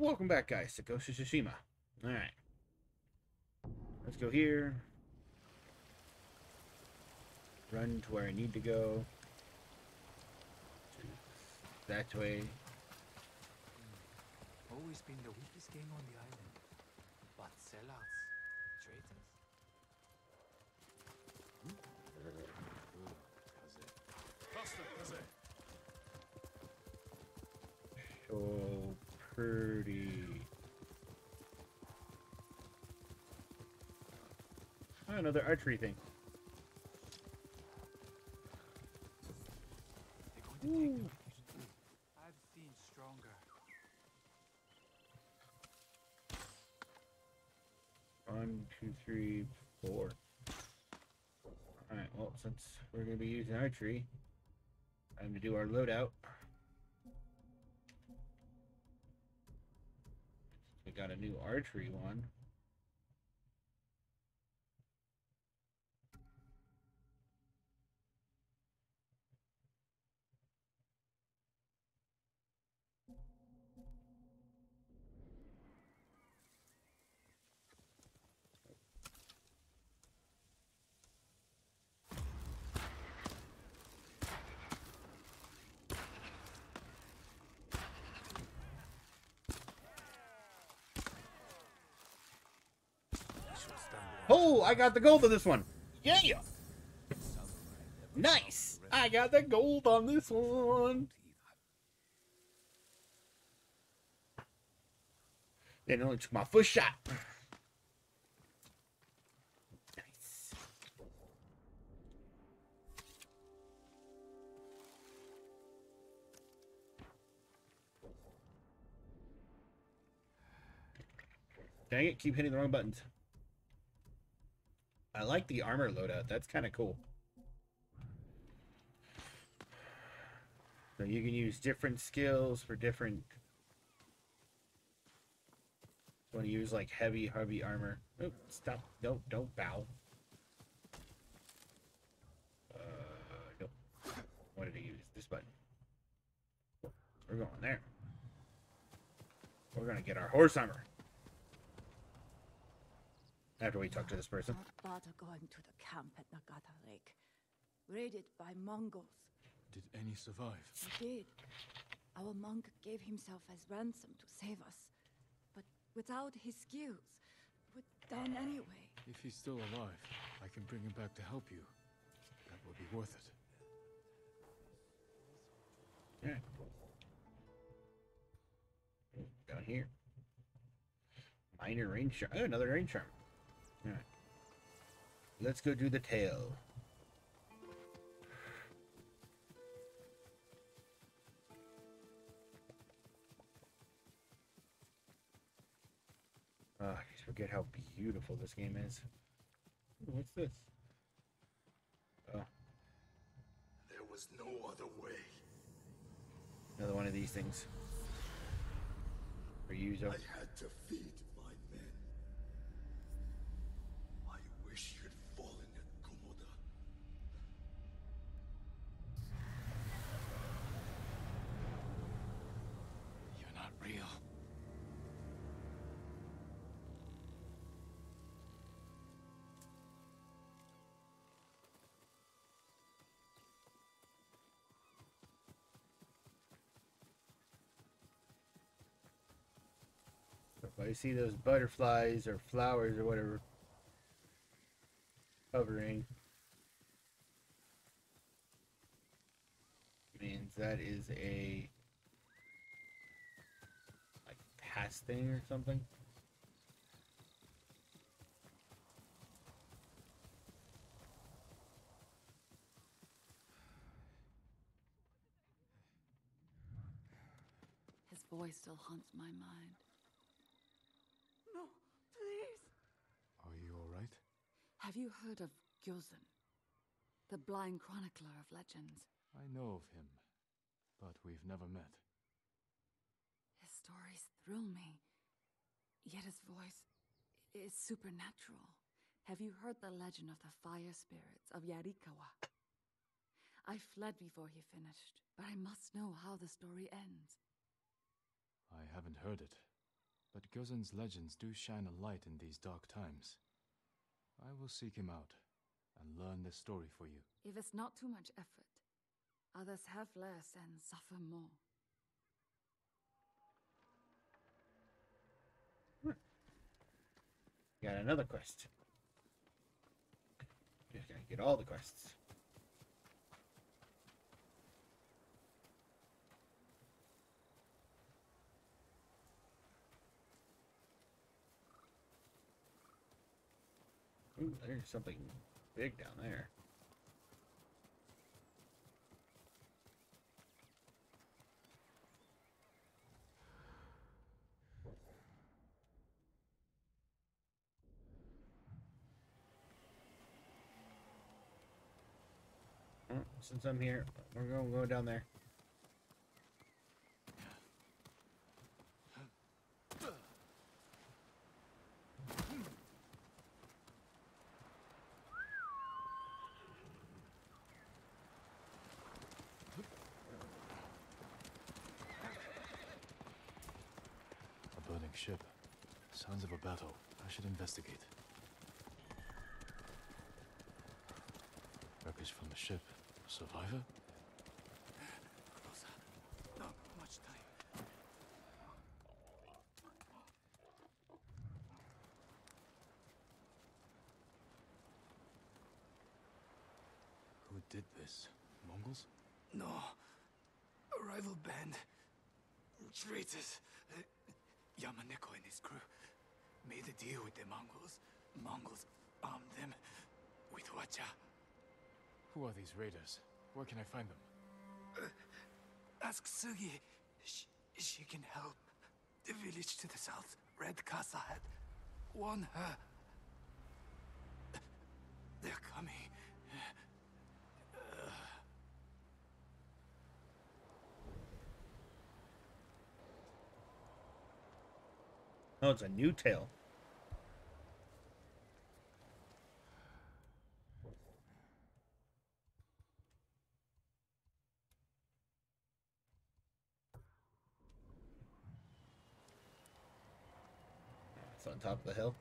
Welcome back, guys, to Ghost of Tsushima. Alright. Let's go here. Run to where I need to go. That way. Always been the weakest game on the island. But sellouts, traitors. Kaze. Oh, pretty. Oh, another archery thing. Ooh. One, two, three, four. Alright, well, since we're going to be using archery, I'm going to do our loadout. We got a new archery one. Oh, I got the gold on this one. Yeah. Nice. I got the gold on this one. Then I only took my first shot. Nice. Dang it, keep hitting the wrong buttons. I like the armor loadout. That's kind of cool. So you can use different skills for different. Want to use like heavy armor? Oh, stop! Don't bow. Nope. What did I use? This button. We're going there. We're gonna get our horse armor. After we talk to this person. Not bother going to the camp at Nagata Lake. Raided by Mongols. Did any survive? He did. Our monk gave himself as ransom to save us. But without his skills, put down anyway. If he's still alive, I can bring him back to help you. That will be worth it. Yeah. Down here. Minor rain charm. Oh, another rain charm. Alright. Let's go do the tail. Oh, I just forget how beautiful this game is. Ooh, what's this? Oh. There was no other way. Another one of these things. I had to feed. I see those butterflies or flowers or whatever hovering. Means that is a like past thing or something. His voice still haunts my mind. Have you heard of Gyozen, the blind chronicler of legends? I know of him, but we've never met. His stories thrill me, yet his voice is supernatural. Have you heard the legend of the fire spirits of Yarikawa? I fled before he finished, but I must know how the story ends. I haven't heard it. but Gyozen's legends do shine a light in these dark times. I will seek him out and learn the story for you. If it's not too much effort, others have less and suffer more. Got another quest. Just gotta get all the quests. Ooh, there's something big down there. Well, since I'm here, we're gonna go down there. Ship. Sounds of a battle. I should investigate. Wreckage from the ship. Survivor? Rosa, not much time. Who did this? Mongols? No. A rival band. Traitors. Yamaneko and his crew made a deal with the Mongols. Mongols armed them with Wacha. Who are these raiders? Where can I find them? Ask Sugi. She can help. The village to the south, Red Casa, had warned her. They're coming. Oh, it's a new tale. It's on top of the hill.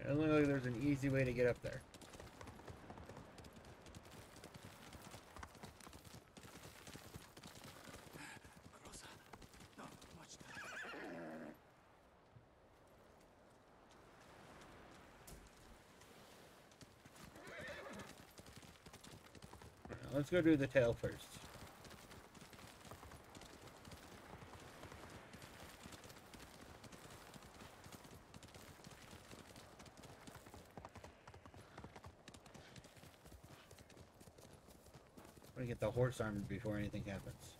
It looks like there's an easy way to get up there. Rosa, not much time. Right, let's go do the tail first. I'm gonna get the horse armed before anything happens.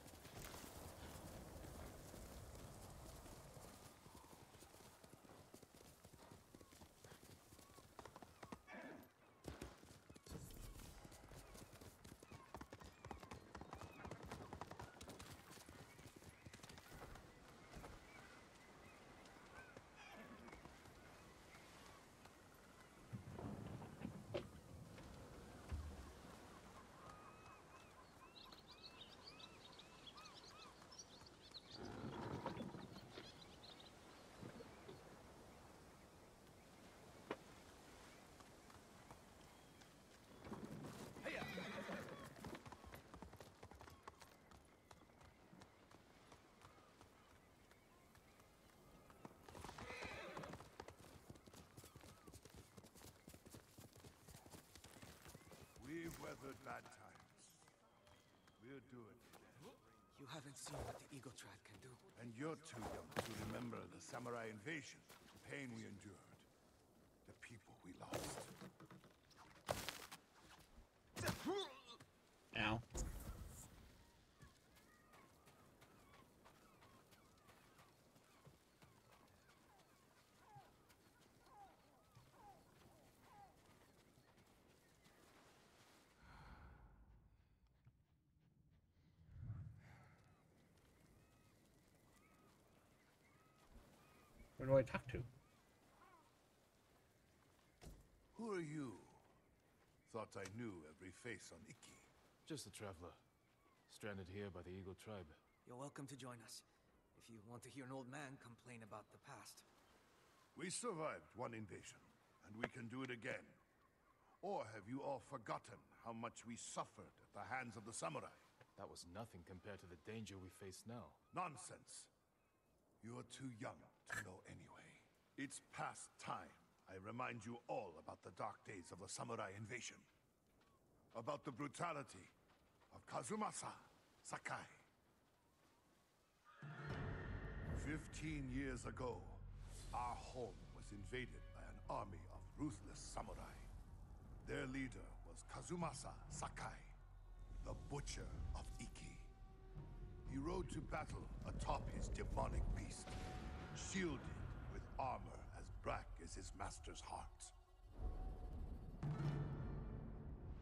We've weathered bad times. We'll do it. You haven't seen what the Eagle Tribe can do. And you're too young to remember the samurai invasion, the pain we endured, the people we lost. Ow. Who do I talk to? Who are you? Thought I knew every face on Iki. Just a traveler. Stranded here by the Eagle Tribe. You're welcome to join us. If you want to hear an old man complain about the past. We survived one invasion, and we can do it again. Or have you all forgotten how much we suffered at the hands of the samurai? That was nothing compared to the danger we face now. Nonsense! You're too young to know anyway. It's past time I remind you all about the dark days of the samurai invasion. About the brutality of Kazumasa Sakai. 15 years ago, our home was invaded by an army of ruthless samurai. Their leader was Kazumasa Sakai, the butcher of Iki. He rode to battle atop his demonic beast, shielded with armor as black as his master's heart.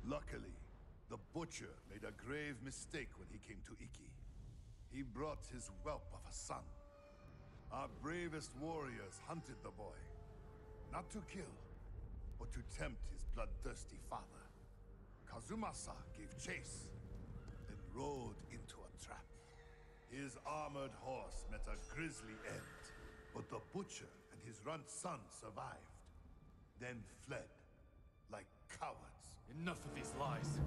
Luckily, the butcher made a grave mistake when he came to Iki. He brought his whelp of a son. Our bravest warriors hunted the boy, not to kill, but to tempt his bloodthirsty father. Kazumasa gave chase and rode into a trap. His armored horse met a grisly end, but the butcher and his runt son survived, then fled like cowards. Enough of these lies.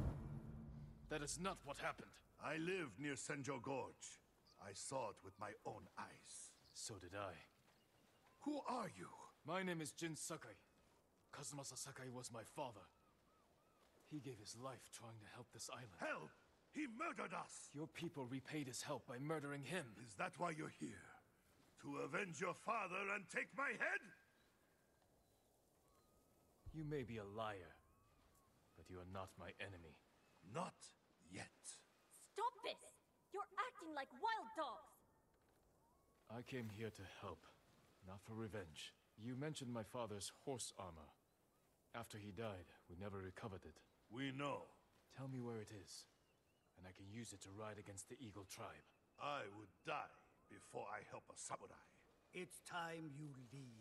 That is not what happened. I lived near Senjo Gorge. I saw it with my own eyes. So did I. Who are you? My name is Jin Sakai. Kazumasa Sakai was my father. He gave his life trying to help this island. Help! He murdered us! Your people repaid his help by murdering him. Is that why you're here? To avenge your father and take my head? You may be a liar, but you are not my enemy. Not yet. Stop this! You're acting like wild dogs! I came here to help, not for revenge. You mentioned my father's horse armor. After he died, we never recovered it. We know. Tell me where it is, and I can use it to ride against the Eagle Tribe. I would die before I help a samurai. It's time you leave.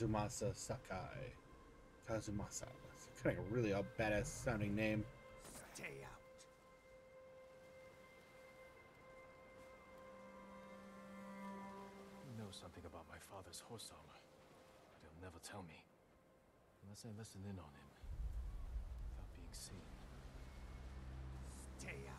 Kazumasa Sakai. Kazumasa. It's kind of really a badass sounding name. Stay out. You know something about my father's horse armor, but he'll never tell me. Unless I listen in on him. Without being seen. Stay out.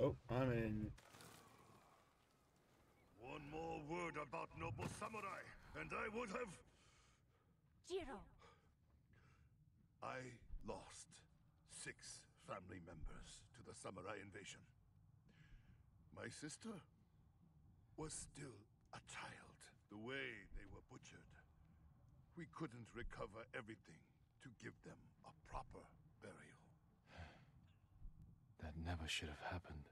Oh, I'm in. One more word about noble samurai, and I would have... Jiro. I lost 6 family members to the samurai invasion. My sister was still a child. The way they were butchered, we couldn't recover everything to give them a proper burial. That never should have happened.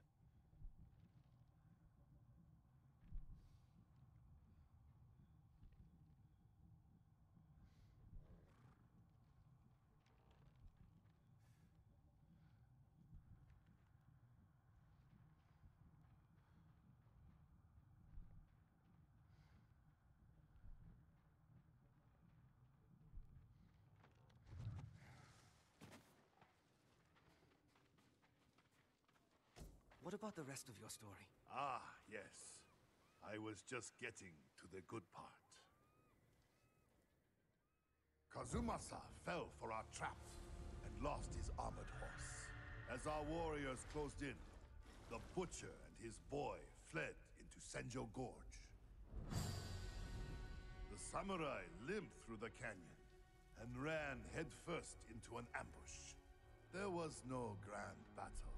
What about the rest of your story? Ah, yes. I was just getting to the good part. Kazumasa fell for our trap and lost his armored horse. As our warriors closed in, the butcher and his boy fled into Senjo Gorge. The samurai limped through the canyon and ran headfirst into an ambush. There was no grand battle.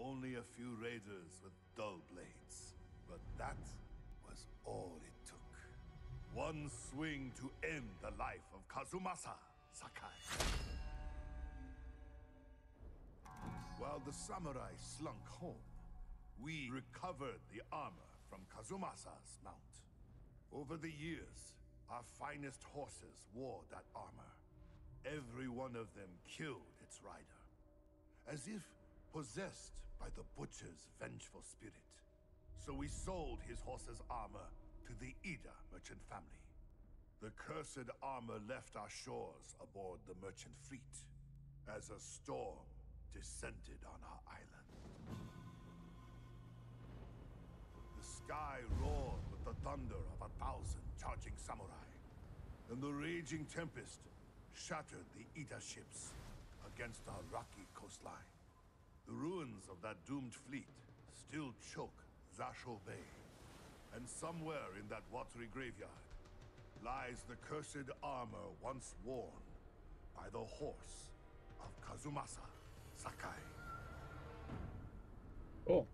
Only a few raiders with dull blades. But that was all it took. One swing to end the life of Kazumasa Sakai. While the samurai slunk home, we recovered the armor from Kazumasa's mount. Over the years, our finest horses wore that armor. Every one of them killed its rider, as if possessed by the butcher's vengeful spirit. So we sold his horse's armor to the Ida merchant family. The cursed armor left our shores aboard the merchant fleet as a storm descended on our island. The sky roared with the thunder of 1,000 charging samurai, and the raging tempest shattered the Ida ships against our rocky coastline. The ruins of that doomed fleet still choke Zasho Bay, and somewhere in that watery graveyard lies the cursed armor once worn by the horse of Kazumasa Sakai. Oh.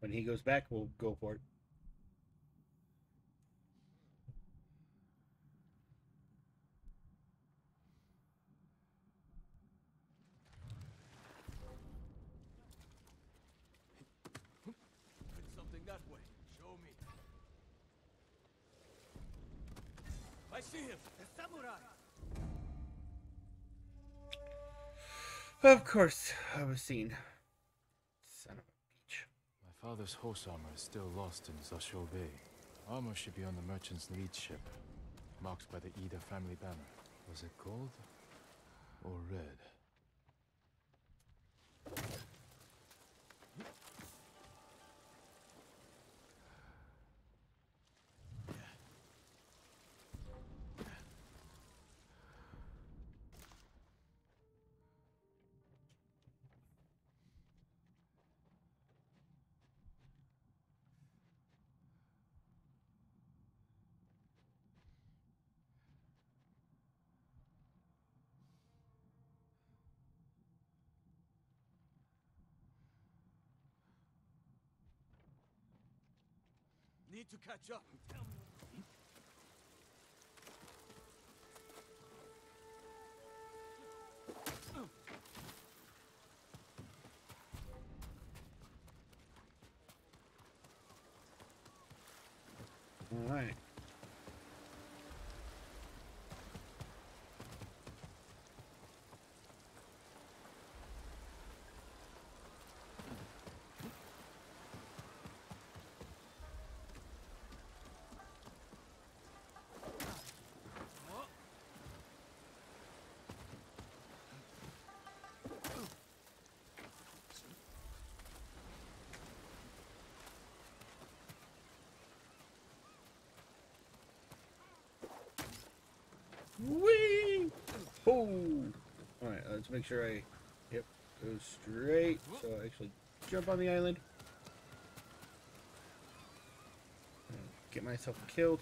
When he goes back, we'll go for it. It's something that way. Show me. I see him. The samurai. Of course, I was seen. Father's horse armor is still lost in Zasho Bay. Armor should be on the merchant's lead ship, marked by the Ida family banner. Was it gold or red? Need to catch up. Tell me. All right. Whee! Oh! Alright, let's make sure I go straight, so I actually jump on the island. And get myself killed.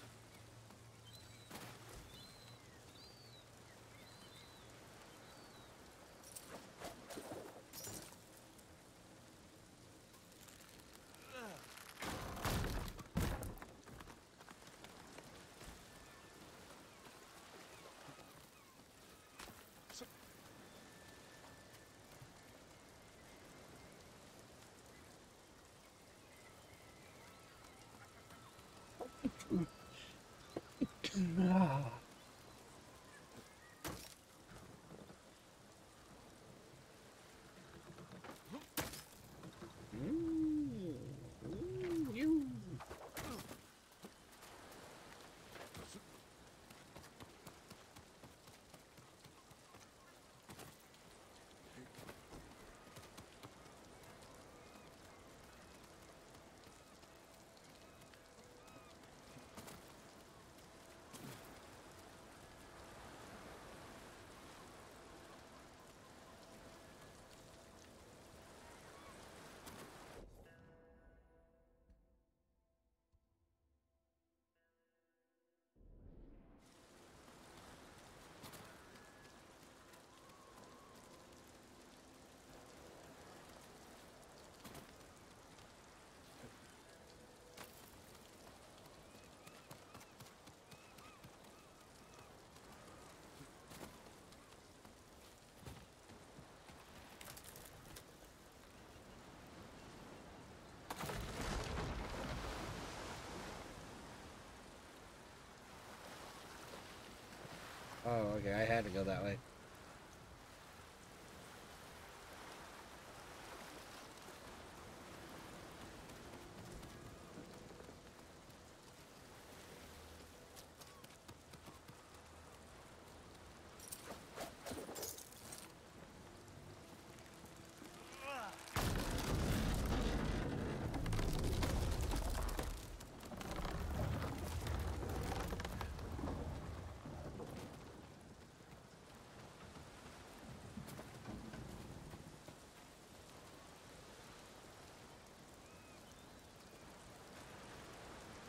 Oh, okay, I had to go that way.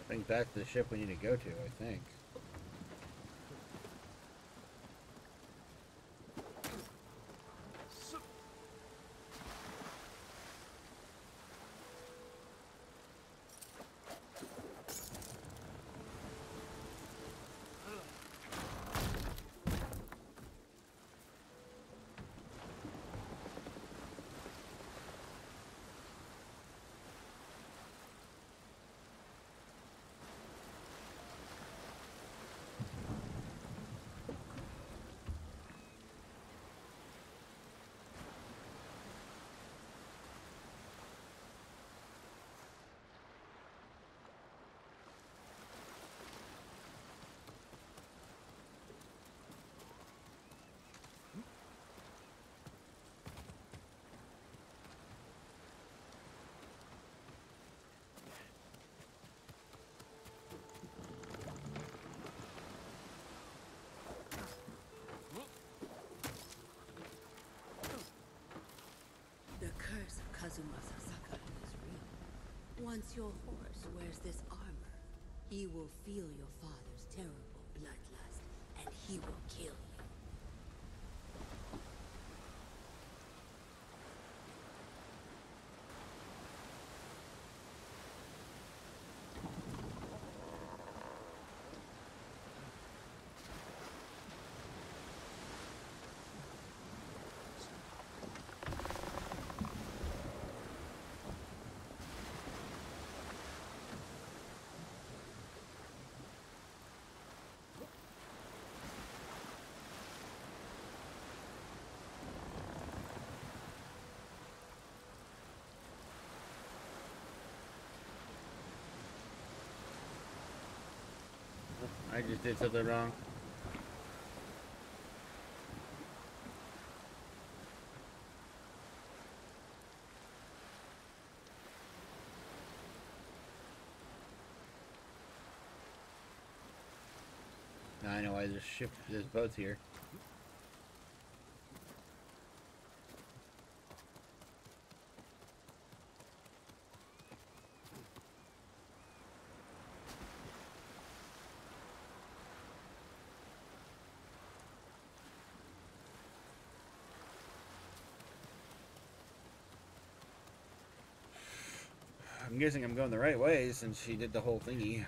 I think that's the ship we need to go to, I think. The curse of Kazumasa Sakai is real. Once your horse wears this armor, he will feel your father's terrible bloodlust, and he will kill you. I just did something wrong. Now I know why this ship, this boat's here. I'm guessing I'm going the right way since she did the whole thingy.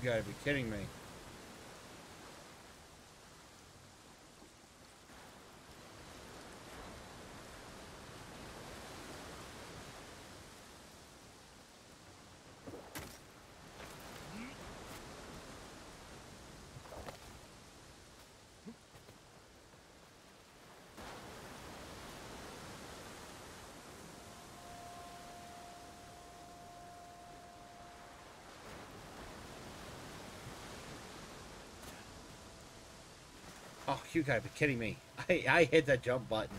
You've got to be kidding me. Oh, you gotta be kidding me. I hit the jump button.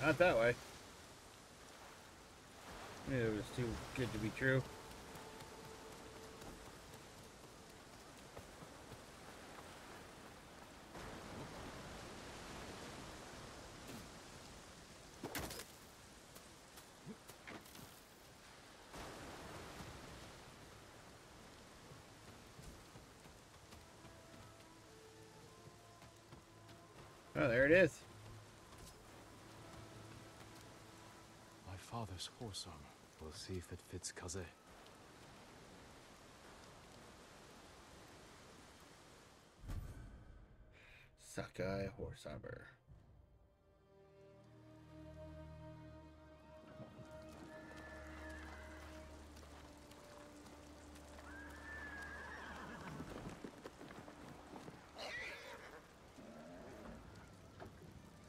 Not that way. I knew it was too good to be true. Oh, there it is. Father's horse armor. We'll see if it fits Kaze. Sakai horse armor.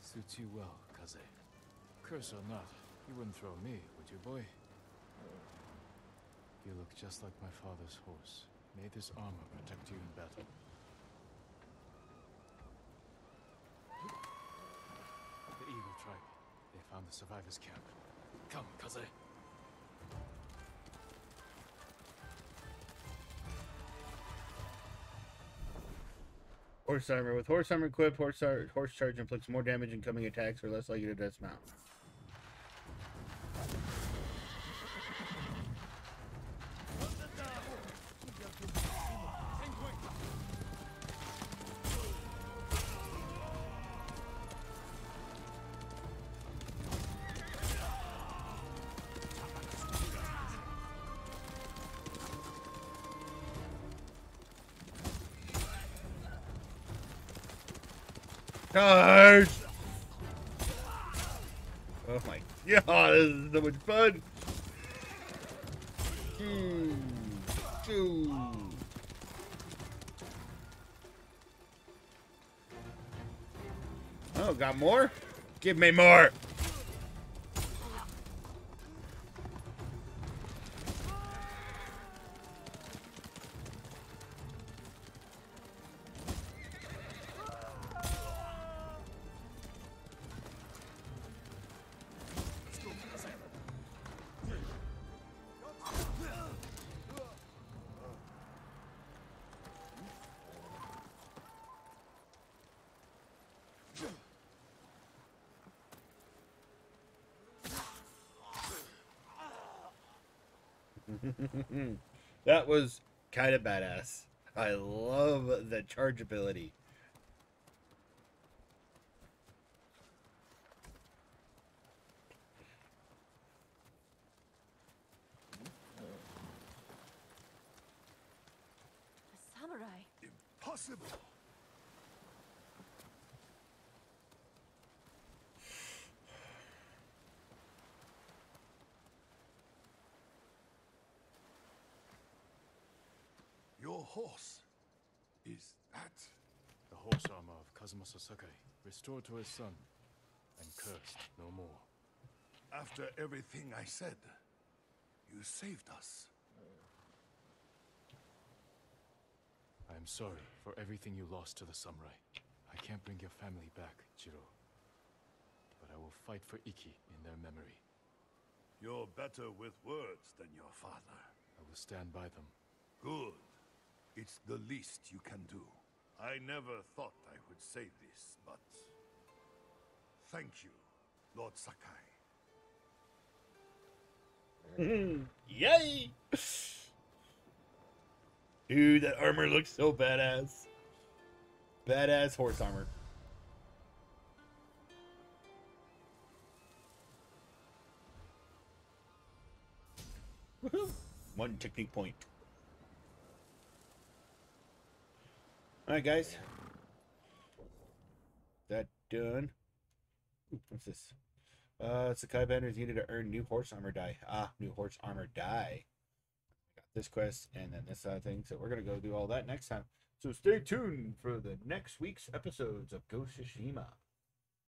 Suits you well, Kaze. Curse or not. You wouldn't throw me, would you, boy? You look just like my father's horse. May this armor protect you in battle. The Eagle Tribe. They found the survivors' camp. Come, Kaze. Horse armor. With horse armor equipped, horse charge inflicts more damage in coming attacks, or less likely to dismount. Charge! Oh my god, this is so much fun! Oh, got more? Give me more! That was kind of badass. I love the charge ability. A samurai. Impossible. Horse. This armor of Kazumasa Sakai, restored to his son, and cursed no more. After everything I said, you saved us. I am sorry for everything you lost to the samurai. I can't bring your family back, Jiro. But I will fight for Iki in their memory. You're better with words than your father. I will stand by them. Good. It's the least you can do. I never thought I would say this, but... thank you, Lord Sakai. Yay! Dude, that armor looks so badass. Badass horse armor. Woohoo! One technique point. Alright, guys. That done. Ooh, what's this? Sakai Banders needed to earn new horse armor die. Ah, new horse armor die. I got this quest and then this other thing. So we're going to go do all that next time. So stay tuned for the next week's episodes of Ghost of Tsushima.